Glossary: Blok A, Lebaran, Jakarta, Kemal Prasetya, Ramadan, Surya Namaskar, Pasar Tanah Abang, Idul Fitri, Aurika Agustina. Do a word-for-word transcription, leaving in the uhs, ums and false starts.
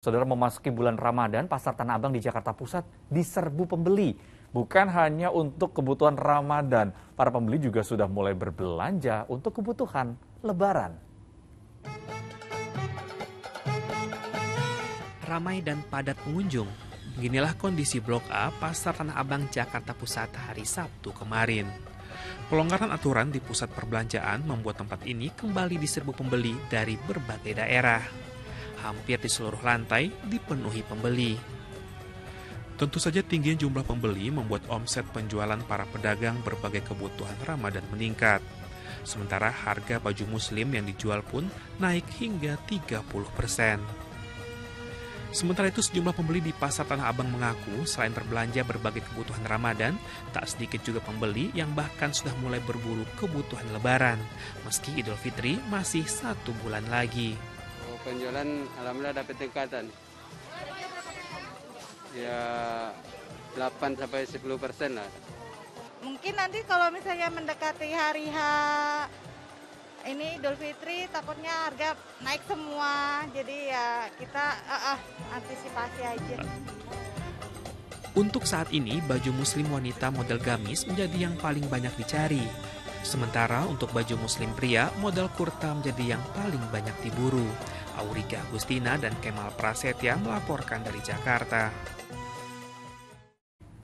Saudara, memasuki bulan Ramadan, Pasar Tanah Abang di Jakarta Pusat diserbu pembeli. Bukan hanya untuk kebutuhan Ramadan, para pembeli juga sudah mulai berbelanja untuk kebutuhan Lebaran. Ramai dan padat pengunjung, beginilah kondisi Blok A Pasar Tanah Abang Jakarta Pusat hari Sabtu kemarin. Pelonggaran aturan di pusat perbelanjaan membuat tempat ini kembali diserbu pembeli dari berbagai daerah. Hampir di seluruh lantai dipenuhi pembeli. Tentu saja tingginya jumlah pembeli membuat omset penjualan para pedagang berbagai kebutuhan Ramadan meningkat. Sementara harga baju muslim yang dijual pun naik hingga tiga puluh persen. Sementara itu sejumlah pembeli di Pasar Tanah Abang mengaku selain berbelanja berbagai kebutuhan Ramadan, tak sedikit juga pembeli yang bahkan sudah mulai berburu kebutuhan Lebaran, meski Idul Fitri masih satu bulan lagi. Penjualan alhamdulillah dapat tingkatan. Ya delapan sampai sepuluh persen lah. Mungkin nanti kalau misalnya mendekati hari H ini Idul Fitri takutnya harga naik semua. Jadi ya kita uh, uh, antisipasi aja. Untuk saat ini baju muslim wanita model gamis menjadi yang paling banyak dicari. Sementara untuk baju muslim pria, model kurta menjadi yang paling banyak diburu. Aurika Agustina dan Kemal Prasetya melaporkan dari Jakarta.